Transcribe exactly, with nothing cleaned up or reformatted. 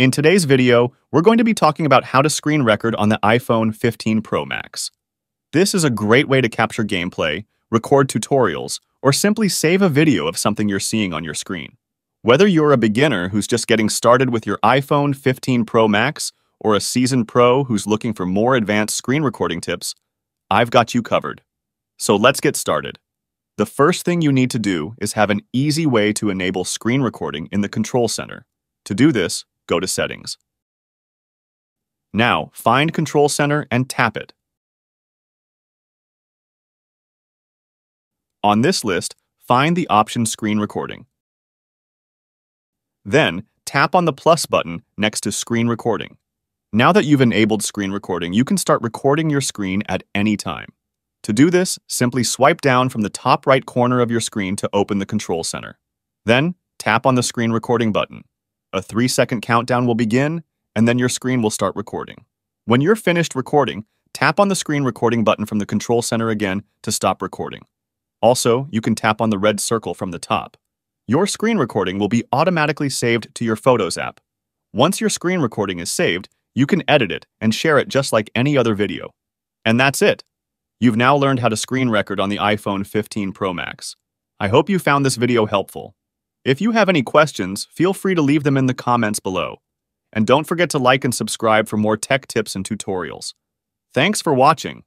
In today's video, we're going to be talking about how to screen record on the iPhone fifteen Pro Max. This is a great way to capture gameplay, record tutorials, or simply save a video of something you're seeing on your screen. Whether you're a beginner who's just getting started with your iPhone fifteen Pro Max or a seasoned pro who's looking for more advanced screen recording tips, I've got you covered. So let's get started. The first thing you need to do is have an easy way to enable screen recording in the control center. To do this, go to Settings. Now, find Control Center and tap it. On this list, find the option Screen Recording. Then, tap on the plus button next to Screen Recording. Now that you've enabled screen recording, you can start recording your screen at any time. To do this, simply swipe down from the top right corner of your screen to open the Control Center. Then, tap on the Screen Recording button. A three second countdown will begin, and then your screen will start recording. When you're finished recording, tap on the Screen Recording button from the Control Center again to stop recording. Also, you can tap on the red circle from the top. Your screen recording will be automatically saved to your Photos app. Once your screen recording is saved, you can edit it and share it just like any other video. And that's it! You've now learned how to screen record on the iPhone fifteen Pro Max. I hope you found this video helpful. If you have any questions, feel free to leave them in the comments below. And don't forget to like and subscribe for more tech tips and tutorials. Thanks for watching.